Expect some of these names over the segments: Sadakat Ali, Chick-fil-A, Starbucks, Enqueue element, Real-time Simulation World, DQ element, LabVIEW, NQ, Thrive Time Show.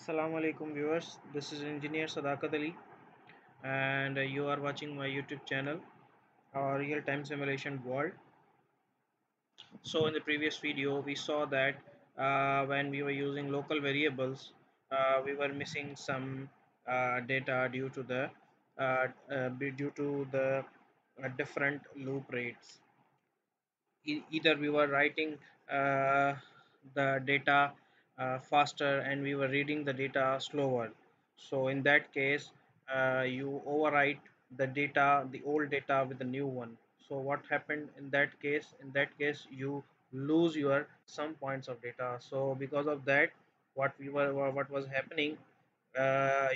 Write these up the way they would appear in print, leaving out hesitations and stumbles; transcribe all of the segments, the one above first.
Assalamu alaikum viewers, this is engineer Sadakat Ali and you are watching my YouTube channel, our real-time simulation world. So in the previous video we saw that when we were using local variables we were missing some data due to the different loop rates. Either we were writing the data faster and we were reading the data slower. So in that case you overwrite the data, the old data with the new one. So what happened in that case? In that case you lose your some points of data. So because of that what was happening,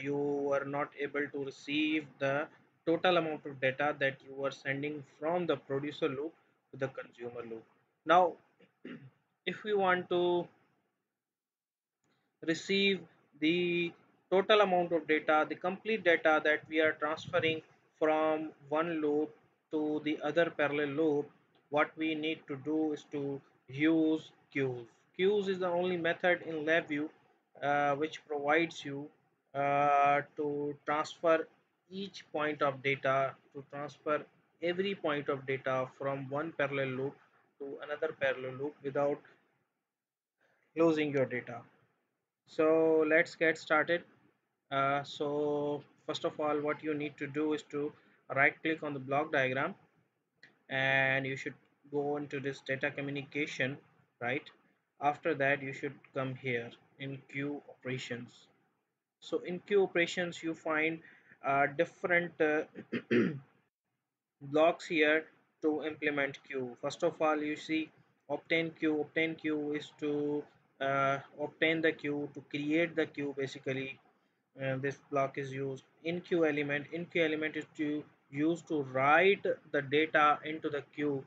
you were not able to receive the total amount of data that you were sending from the producer loop to the consumer loop. Now if we want to receive the total amount of data, the complete data that we are transferring from one loop to the other parallel loop, what we need to do is to use queues. Queues is the only method in LabVIEW which provides you to transfer each point of data, to transfer every point of data from one parallel loop to another parallel loop without losing your data. So let's get started. So first of all what you need to do is to right click on the block diagram and you should go into this data communication. Right after that you should come here in queue operations. So in queue operations you find different blocks here to implement queue. First of all you see obtain queue. Obtain queue is to obtain the queue, to create the queue basically, and this block is used. Enqueue element. Enqueue element is to use to write the data into the queue,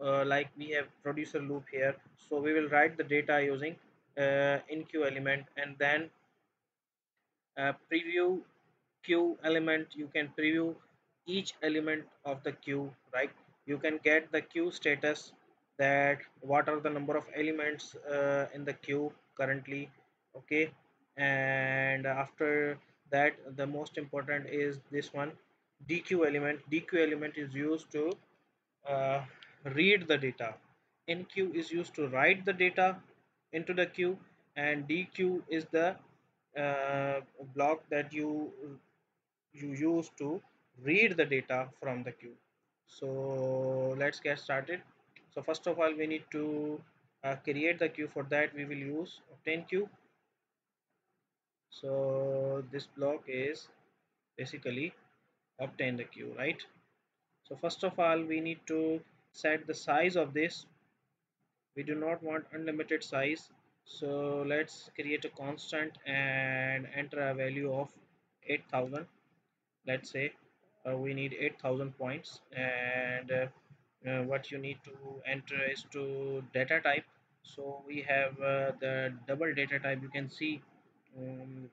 like we have producer loop here. So we will write the data using enqueue element, and then preview queue element. You can preview each element of the queue, right? You can get the queue status, that what are the number of elements in the queue currently, okay? And after that the most important is this one, DQ element. DQ element is used to read the data. NQ is used to write the data into the queue, and DQ is the block that you use to read the data from the queue. So let's get started. So first of all we need to create the queue. For that we will use obtain queue. So this block is basically obtain the queue, right? So first of all we need to set the size of this. We do not want unlimited size, so let's create a constant and enter a value of 8000. Let's say we need 8000 points, and what you need to enter is to data type. So we have the double data type. You can see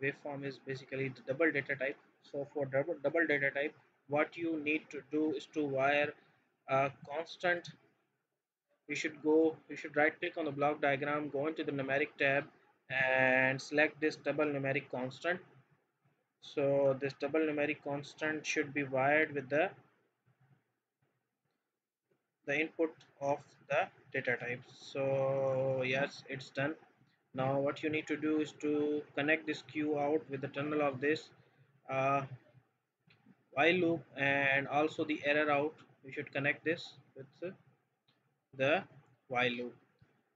waveform is basically the double data type. So for double data type what you need to do is to wire a constant. You should right click on the block diagram, go into the numeric tab and select this double numeric constant. So this double numeric constant should be wired with the input of the data type. So yes, it's done. Now what you need to do is to connect this queue out with the terminal of this while loop, and also the error out. You should connect this with the while loop.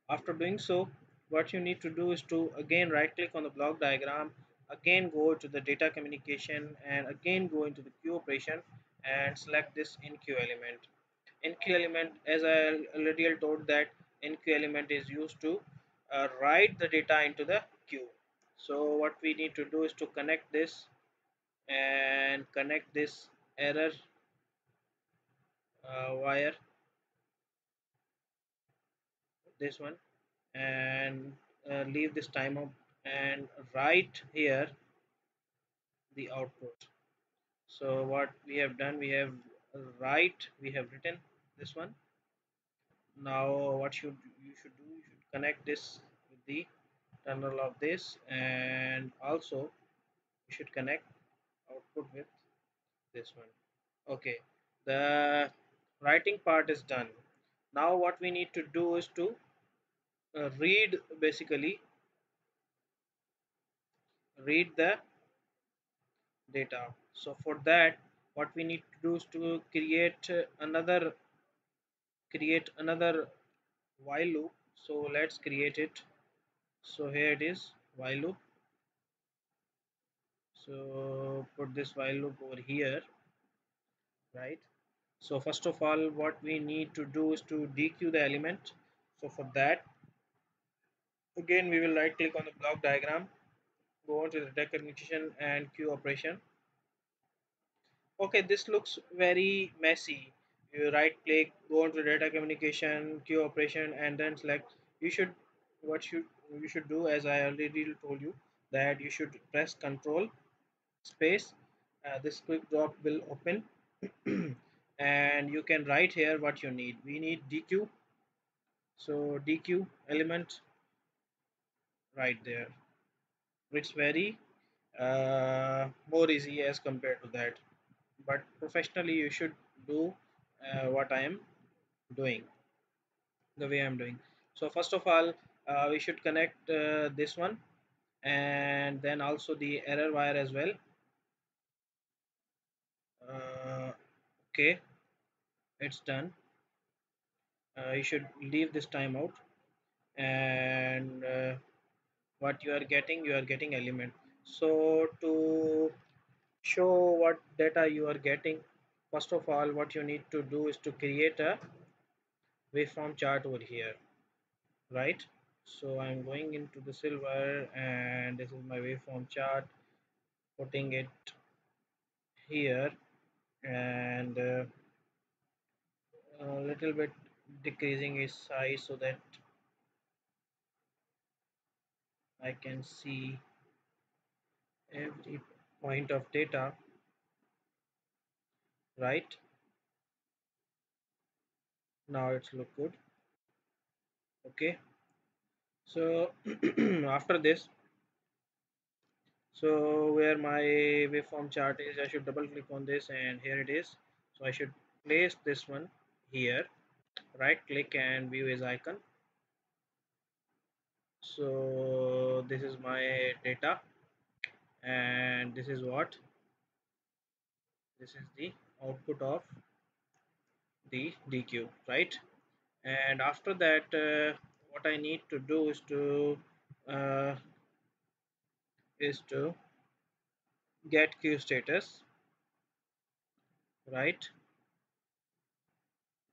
After doing so what you need to do is to again right click on the block diagram, again go to the data communication and again go into the queue operation and select this enqueue element. Enqueue element, as I already told, that enqueue element is used to write the data into the queue. So what we need to do is to connect this and connect this error wire, this one, and leave this timeout and write here the output. So what we have done, we have written this one. Now what you should do, you should connect this with the terminal of this, and also we should connect output with this one. Okay, the writing part is done. Now what we need to do is to read, basically read the data. So for that, what we need to do is to create another while loop. So let's create it. So here it is, while loop. So put this while loop over here, right? So first of all, what we need to do is to DQ the element. So for that, again we will right click on the block diagram, go on to the recognition and queue operation. Okay, this looks very messy. You right click, go on to data communication, queue operation, and then select. What you should do, as I already told you, that you should press Control space. This quick drop will open, and you can write here what you need. We need DQ, so DQ element right there. It's very more easy as compared to that, but professionally you should do what I am doing, the way I am doing. So first of all, we should connect this one, and then also the error wire as well. Okay, it's done. You should leave this timeout, and what you are getting element. So to show what data you are getting, first of all, what you need to do is to create a waveform chart over here, right? So I'm going into the silver, and this is my waveform chart, putting it here, and a little bit decreasing its size so that I can see every point of data, right? Now it's look good. Okay, so after this, so where my waveform chart is, I should double click on this, and here it is. So I should place this one here, right click and view as icon. So this is my data, and this is what, this is the output of the DQ, right? And after that, what I need to do is to get queue status, right?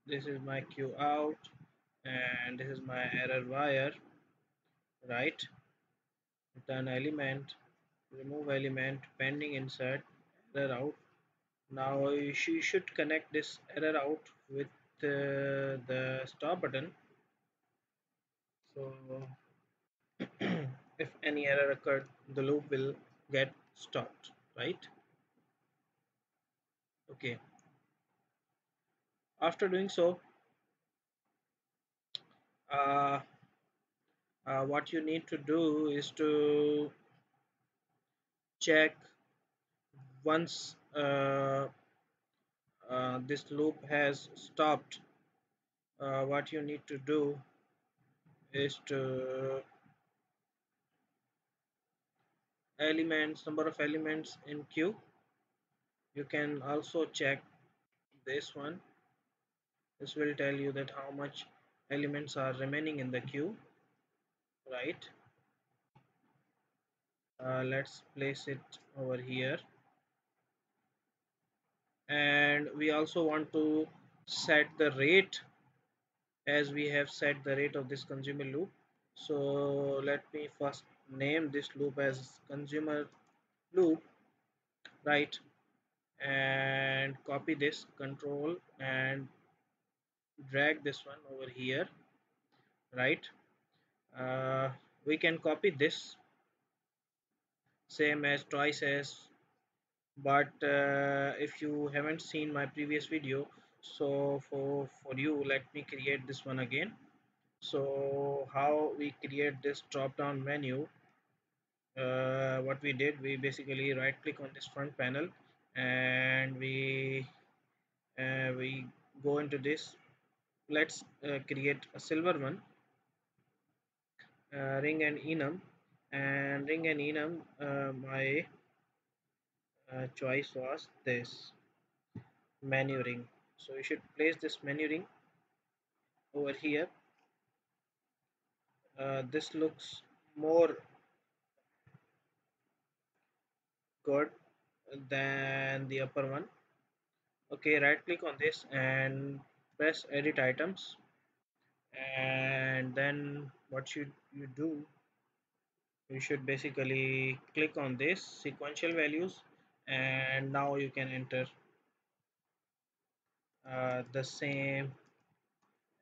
This is my queue out, and this is my error wire, right? Return element, remove element, pending insert, error out. Now you should connect this error out with the stop button. So if any error occurred, the loop will get stopped, right? Okay, after doing so, what you need to do is to check once this loop has stopped. What you need to do is to elements, number of elements in queue. You can also check this one. This will tell you that how much elements are remaining in the queue, right? Let's place it over here. And we also want to set the rate, as we have set the rate of this consumer loop. So let me first name this loop as consumer loop, right? And copy this, control and drag this one over here, right? We can copy this same as twice as, but if you haven't seen my previous video, so for you, let me create this one again. So how we create this drop down menu, what we did, we basically right click on this front panel and we go into this. Let's create a silver one, ring and enum, and ring and enum, my choice was this menu ring. So you should place this menu ring over here. This looks more good than the upper one. Okay, right click on this and press edit items, and then what should you do, you should basically click on this sequential values, and now you can enter the same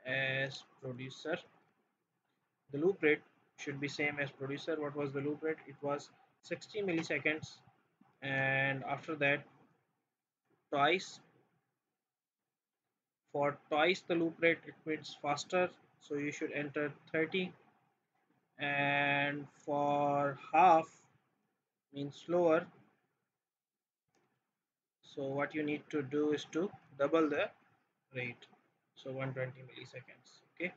as producer. The loop rate should be same as producer. What was the loop rate? It was 60 milliseconds, and after that twice. For twice the loop rate it means faster, so you should enter 30, and for half means slower, so what you need to do is to double the rate, so 120 milliseconds. Okay,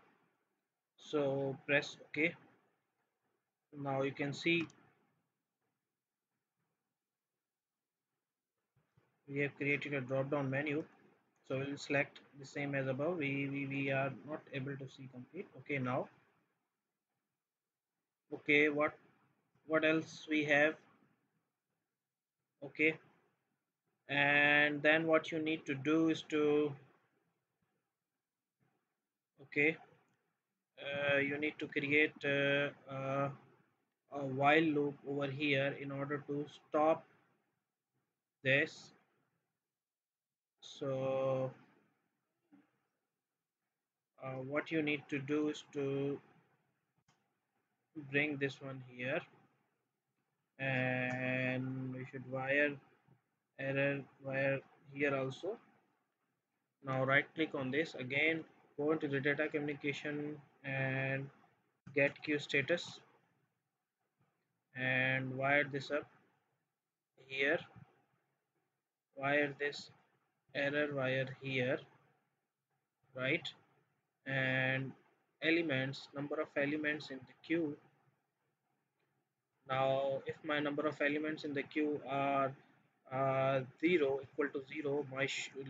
so press OK. Now you can see we have created a drop down menu. So we'll select the same as above. We are not able to see complete. Okay, now. Okay, what else we have? Okay, and then what you need to do is to. Okay, you need to create a while loop over here in order to stop this. So what you need to do is to bring this one here, and we should wire error wire here also. Now right click on this again, go into the data communication and get queue status, and wire this up here, wire this error wire here, right, and elements, number of elements in the queue. Now if my number of elements in the queue are equal to zero, my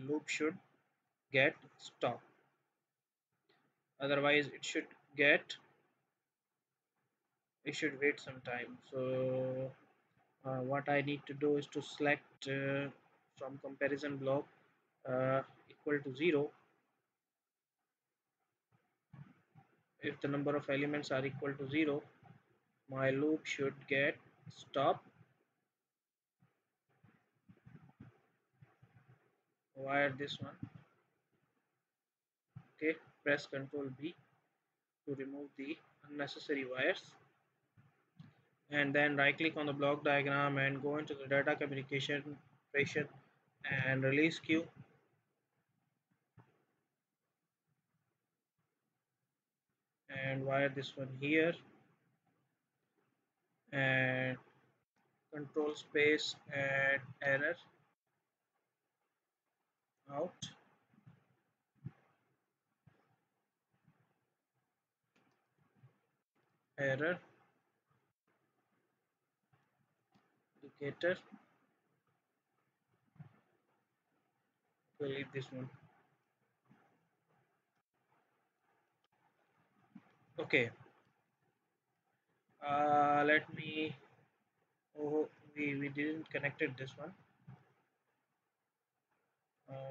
loop should get stopped, otherwise it should wait some time. So what I need to do is to select from comparison block equal to 0. If the number of elements are equal to 0, my loop should get stopped. Wire this one. Okay, press Ctrl B to remove the unnecessary wires, and then right click on the block diagram and go into the data communication operation and release queue. And wire this one here, and control space and error out. Error indicator. We'll leave this one. Okay. Let me. Oh, we didn't connected this one.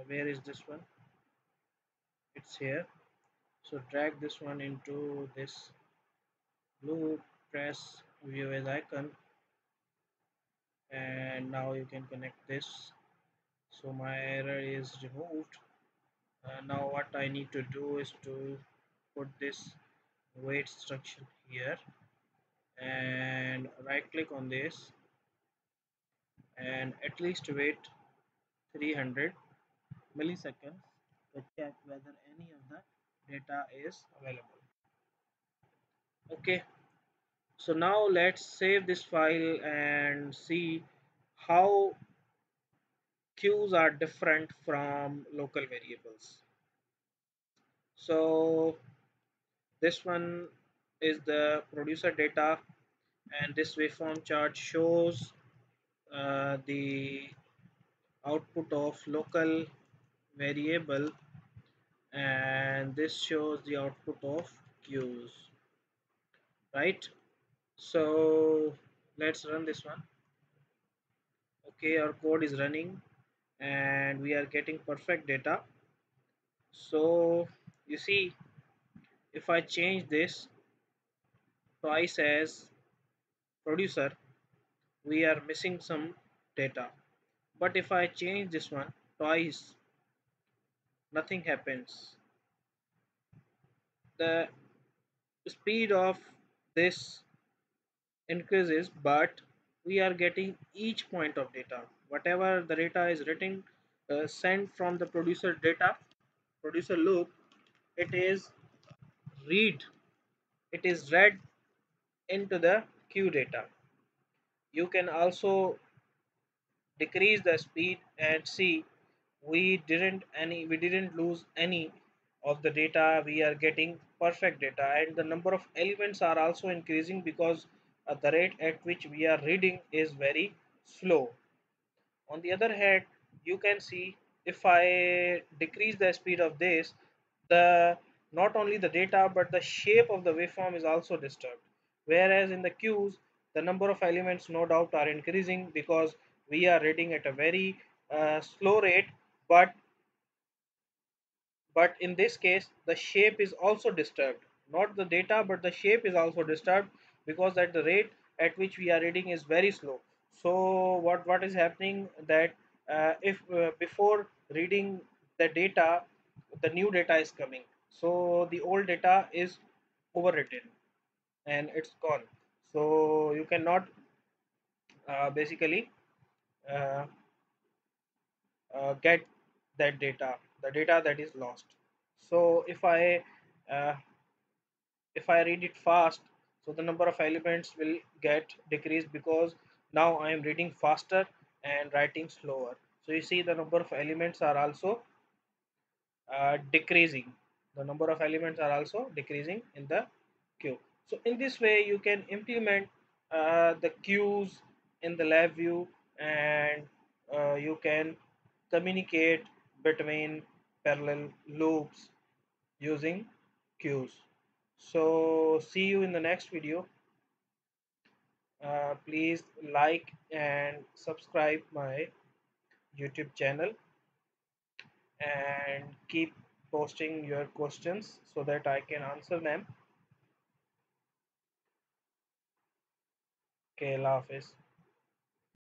Where is this one? It's here. So drag this one into this loop. Press view as icon, and now you can connect this. So my error is removed. Now what I need to do is to put this wait instruction here, and right click on this and at least wait 300 milliseconds to check whether any of the data is available. Okay, so now let's save this file and see how queues are different from local variables. So this one is the producer data, and this waveform chart shows the output of local variable, and this shows the output of queues, right? So let's run this one. Okay, our code is running and we are getting perfect data. So you see, if I change this twice as producer, we are missing some data. But if I change this one twice, nothing happens. The speed of this increases, but we are getting each point of data. Whatever the data is written, sent from the producer data, producer loop, it is read, it is read into the queue data. You can also decrease the speed and see we didn't lose any of the data. We are getting perfect data, and the number of elements are also increasing because the rate at which we are reading is very slow. On the other hand, you can see if I decrease the speed of this, the not only the data but the shape of the waveform is also disturbed. Whereas in the queues, the number of elements no doubt are increasing because we are reading at a very slow rate, but in this case the shape is also disturbed. Not the data, but the shape is also disturbed because that the rate at which we are reading is very slow. So what is happening that if before reading the data, the new data is coming, so the old data is overwritten and it's gone. So you cannot get that data, the data that is lost. So if I read it fast, so the number of elements will get decreased because now I am reading faster and writing slower. So you see the number of elements are also decreasing. The number of elements are also decreasing in the queue. So in this way you can implement the queues in the LabVIEW, and you can communicate between parallel loops using queues. So see you in the next video. Please like and subscribe my YouTube channel, and keep posting your questions so that I can answer them. Okay, Allah Hafiz.